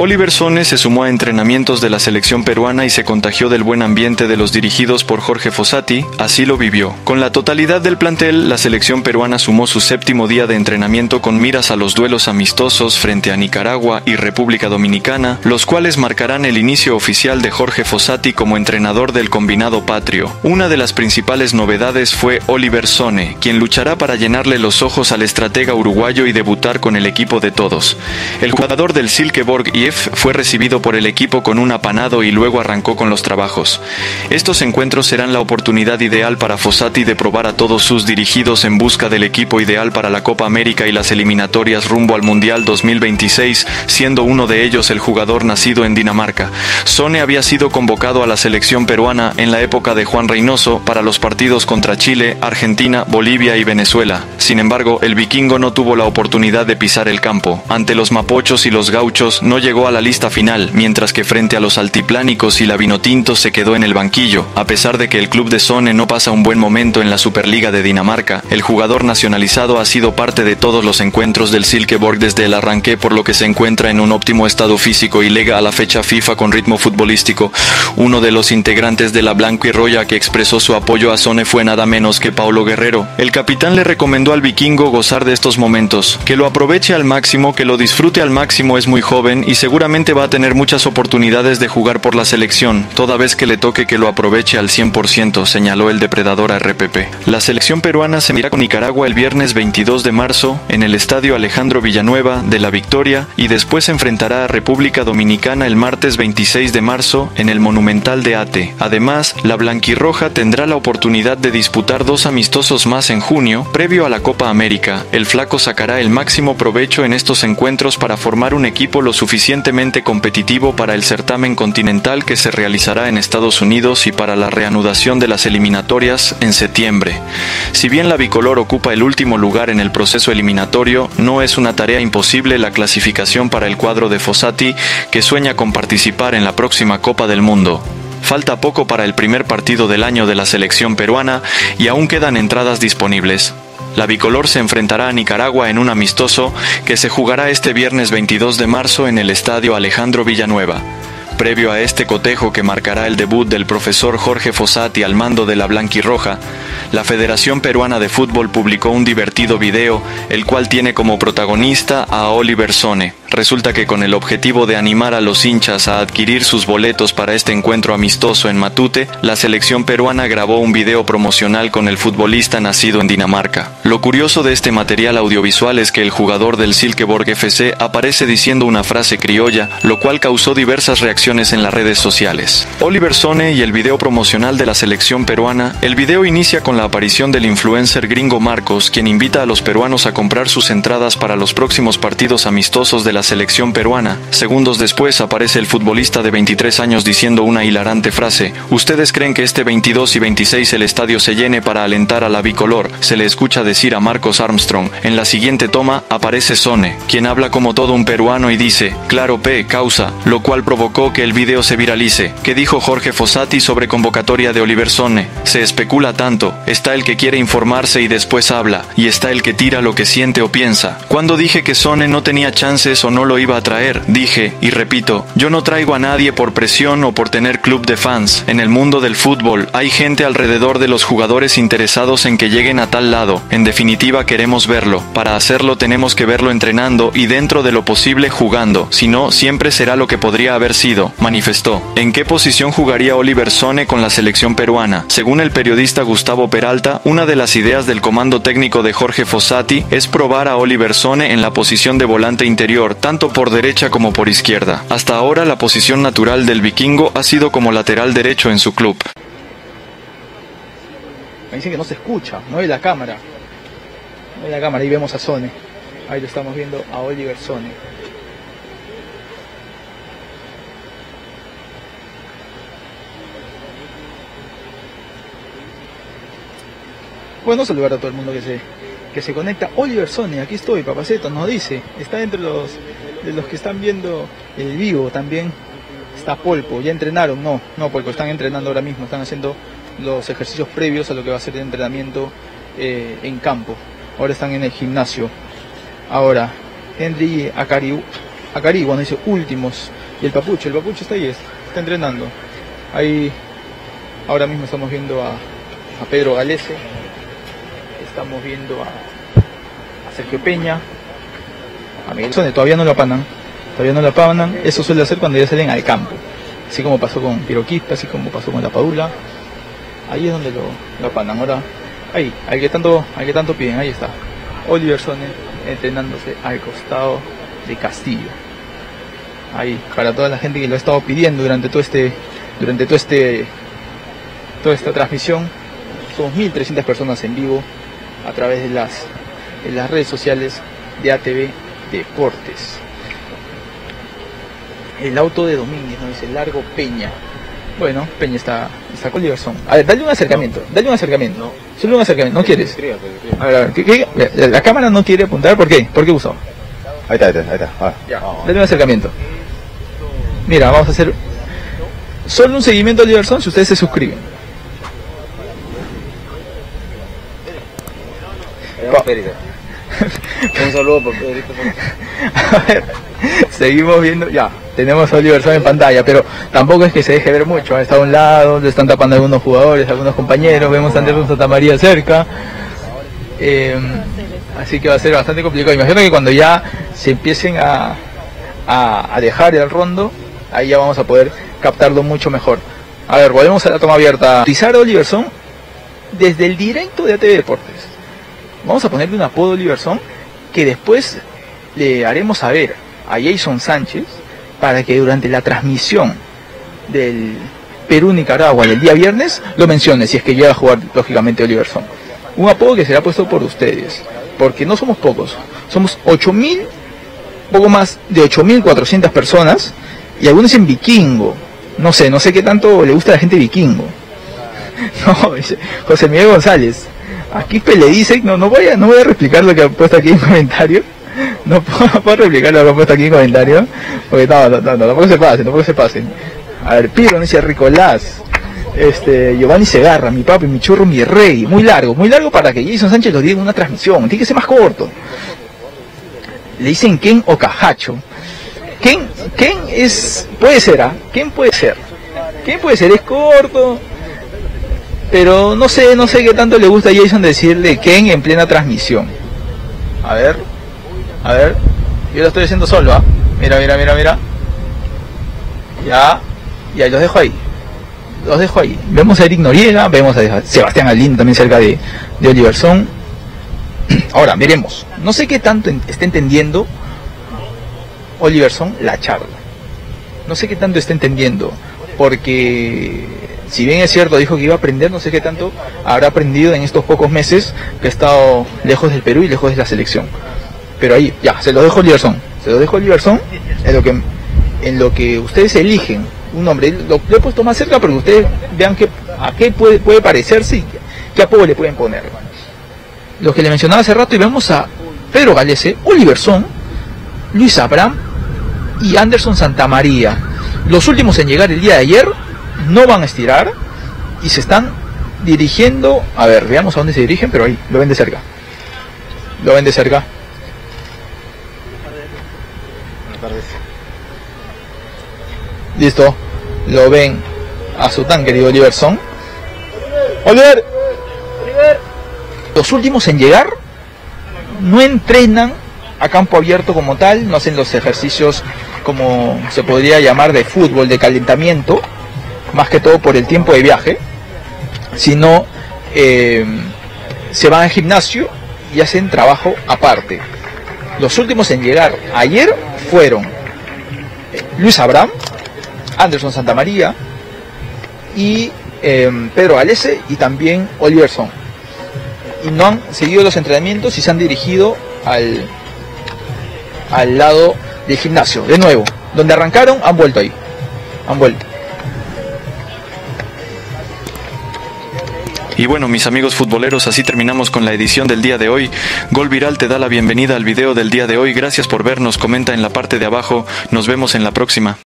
Oliver Sonne se sumó a entrenamientos de la selección peruana y se contagió del buen ambiente de los dirigidos por Jorge Fossati, así lo vivió. Con la totalidad del plantel, la selección peruana sumó su séptimo día de entrenamiento con miras a los duelos amistosos frente a Nicaragua y República Dominicana, los cuales marcarán el inicio oficial de Jorge Fossati como entrenador del combinado patrio. Una de las principales novedades fue Oliver Sonne, quien luchará para llenarle los ojos al estratega uruguayo y debutar con el equipo de todos. El jugador del Silkeborg fue recibido por el equipo con un apanado y luego arrancó con los trabajos. Estos encuentros serán la oportunidad ideal para Fossati de probar a todos sus dirigidos en busca del equipo ideal para la Copa América y las eliminatorias rumbo al Mundial 2026, siendo uno de ellos el jugador nacido en Dinamarca. Sonne había sido convocado a la selección peruana en la época de Juan Reynoso para los partidos contra Chile, Argentina, Bolivia y Venezuela. Sin embargo, el vikingo no tuvo la oportunidad de pisar el campo. Ante los mapochos y los gauchos no llegó a la lista final, mientras que frente a los altiplánicos y la Vinotinto se quedó en el banquillo. A pesar de que el club de Sonne no pasa un buen momento en la Superliga de Dinamarca, el jugador nacionalizado ha sido parte de todos los encuentros del Silkeborg desde el arranque, por lo que se encuentra en un óptimo estado físico y llega a la fecha FIFA con ritmo futbolístico. Uno de los integrantes de la Blanquirroya que expresó su apoyo a Sonne fue nada menos que Paulo Guerrero. El capitán le recomendó al vikingo gozar de estos momentos, que lo aproveche al máximo, que lo disfrute al máximo, es muy joven y seguramente va a tener muchas oportunidades de jugar por la selección, toda vez que le toque que lo aproveche al 100%, señaló el depredador a RPP. La selección peruana se medirá con Nicaragua el viernes 22 de marzo en el estadio Alejandro Villanueva de La Victoria y después enfrentará a República Dominicana el martes 26 de marzo en el Monumental de Ate. Además, la blanquirroja tendrá la oportunidad de disputar dos amistosos más en junio, previo a la Copa América. El flaco sacará el máximo provecho en estos encuentros para formar un equipo lo suficiente competitivo para el certamen continental que se realizará en Estados Unidos y para la reanudación de las eliminatorias en septiembre. Si bien la bicolor ocupa el último lugar en el proceso eliminatorio, no es una tarea imposible la clasificación para el cuadro de Fossati, que sueña con participar en la próxima Copa del Mundo. Falta poco para el primer partido del año de la selección peruana y aún quedan entradas disponibles. La bicolor se enfrentará a Nicaragua en un amistoso que se jugará este viernes 22 de marzo en el estadio Alejandro Villanueva. Previo a este cotejo que marcará el debut del profesor Jorge Fossati al mando de la blanquirroja, la Federación Peruana de Fútbol publicó un divertido video, el cual tiene como protagonista a Oliver Sonne. Resulta que con el objetivo de animar a los hinchas a adquirir sus boletos para este encuentro amistoso en Matute, la selección peruana grabó un video promocional con el futbolista nacido en Dinamarca. Lo curioso de este material audiovisual es que el jugador del Silkeborg FC aparece diciendo una frase criolla, lo cual causó diversas reacciones en las redes sociales. Oliver Sonne y el video promocional de la selección peruana. El video inicia con la aparición del influencer gringo Marcos, quien invita a los peruanos a comprar sus entradas para los próximos partidos amistosos de la selección peruana. Segundos después aparece el futbolista de 23 años diciendo una hilarante frase: ¿ustedes creen que este 22 y 26 el estadio se llene para alentar a la bicolor?, se le escucha decir a Marcos Armstrong. En la siguiente toma aparece Sonne, quien habla como todo un peruano y dice: claro P, causa, lo cual provocó que el video se viralice. ¿Qué dijo Jorge Fossati sobre convocatoria de Oliver Sonne? Se especula tanto, está el que quiere informarse y después habla, y está el que tira lo que siente o piensa. Cuando dije que Sonne no tenía chances o no lo iba a traer, dije, y repito, yo no traigo a nadie por presión o por tener club de fans. En el mundo del fútbol hay gente alrededor de los jugadores interesados en que lleguen a tal lado. En definitiva queremos verlo. Para hacerlo tenemos que verlo entrenando y dentro de lo posible jugando, si no siempre será lo que podría haber sido, manifestó. ¿En qué posición jugaría Oliver Sonne con la selección peruana? Según el periodista Gustavo Peralta, una de las ideas del comando técnico de Jorge Fossati es probar a Oliver Sonne en la posición de volante interior, tanto por derecha como por izquierda. Hasta ahora la posición natural del vikingo ha sido como lateral derecho en su club. Me dicen que no se escucha, no hay la cámara. No hay la cámara, ahí vemos a Sonne. Ahí lo estamos viendo a Oliver Sonne. Bueno, saludar a todo el mundo que se conecta. Oliver Sonne, aquí estoy, papacito, nos dice. Está entre los que están viendo el vivo también. Está Polpo, ¿ya entrenaron? No, Polpo, están entrenando ahora mismo. Están haciendo los ejercicios previos a lo que va a ser el entrenamiento en campo. Ahora están en el gimnasio. Ahora, Henry Acari Acari cuando dice últimos, y el Papucho está ahí, está entrenando. Ahí ahora mismo estamos viendo a Pedro Galese, estamos viendo a Sergio Peña, a Miguel Sonne, todavía no lo apanan, eso suele hacer cuando ya salen al campo, así como pasó con Piroquista, así como pasó con La Padula, ahí es donde lo apanan. Ahora, ahí, al que tanto piden, ahí está, Oliver Sonne entrenándose al costado de Castillo. Ahí, para toda la gente que lo ha estado pidiendo durante toda esta transmisión, somos 1.300 personas en vivo a través de las redes sociales de ATV Deportes. El auto de Domínguez, ¿no? Dice largo Peña. Bueno, Peña está con Liberson. A ver, dale un acercamiento, No. Solo un acercamiento, ¿no quieres? A ver, la cámara no quiere apuntar, ¿por qué? ¿Por qué usó? Ahí está. Ah, ya, dale un acercamiento. Mira, vamos a hacer solo un seguimiento a Oliver Sonne si ustedes se suscriben. Un saludo por Pedrito. A ver, seguimos viendo, ya, tenemos a Oliver Sonne en pantalla, pero tampoco es que se deje ver mucho. Está a un lado, le están tapando algunos jugadores, algunos compañeros, vemos a Anderson Santamaría cerca. Así que va a ser bastante complicado. Imagino que cuando ya se empiecen a dejar el rondo, ahí ya vamos a poder captarlo mucho mejor. A ver, volvemos a la toma abierta. Utilizar a Oliver Sonne desde el directo de ATV Deportes. Vamos a ponerle un apodo a Oliver Sonne que después le haremos saber a Jason Sánchez para que durante la transmisión del Perú-Nicaragua del día viernes lo mencione, si es que llega a jugar lógicamente Oliver Sonne. Un apodo que será puesto por ustedes, porque no somos pocos, somos 8.000, poco más de 8.400 personas, y algunos dicen vikingo, no sé qué tanto le gusta a la gente vikingo. No, José Miguel González, aquí le dicen, no voy a replicar lo que ha puesto aquí en comentario, no puedo replicar lo que ha puesto aquí en comentario, porque tampoco se pasen. A ver, Piro dice Ricolás. Giovanni Segarra, mi papi, mi churro, mi rey. Muy largo para que Jason Sánchez lo diga en una transmisión. Tiene que ser más corto. Le dicen Ken o Cajacho. Ken es... puede ser, ¿ah? Ken puede ser, es corto. Pero no sé qué tanto le gusta a Jason decirle Ken en plena transmisión. A ver. Yo lo estoy haciendo solo, ¿ah? Mira. Ya, los dejo ahí, vemos a Eric Noriega, vemos a Sebastián Alín también cerca de Oliver Sonne. Ahora veremos, no sé qué tanto está entendiendo Oliver Sonne la charla, porque si bien es cierto dijo que iba a aprender, no sé qué tanto habrá aprendido en estos pocos meses que ha estado lejos del Perú y lejos de la selección. Pero ahí, ya, se los dejo a Oliver Sonne en lo que ustedes eligen. Un nombre, lo he puesto más cerca para que ustedes vean a qué puede parecerse y qué apodo le pueden poner. Los que le mencionaba hace rato, y vemos a Pedro Galese, Oliver Sonne, Luis Abram y Anderson Santamaría. Los últimos en llegar el día de ayer, no van a estirar y se están dirigiendo. A ver, veamos a dónde se dirigen, pero ahí, lo ven de cerca. Buenas tardes. Listo, lo ven a su tan querido Oliver Sonne. ¡Oliver! Los últimos en llegar no entrenan a campo abierto como tal, no hacen los ejercicios como se podría llamar de fútbol, de calentamiento, más que todo por el tiempo de viaje, sino se van al gimnasio y hacen trabajo aparte. Los últimos en llegar ayer fueron Luis Abram, Anderson Santamaría y Pedro Galese y también Oliver Sonne. Y no han seguido los entrenamientos y se han dirigido al lado del gimnasio. De nuevo, donde arrancaron han vuelto ahí. Y bueno, mis amigos futboleros, así terminamos con la edición del día de hoy. Gol Viral te da la bienvenida al video del día de hoy. Gracias por vernos, comenta en la parte de abajo. Nos vemos en la próxima.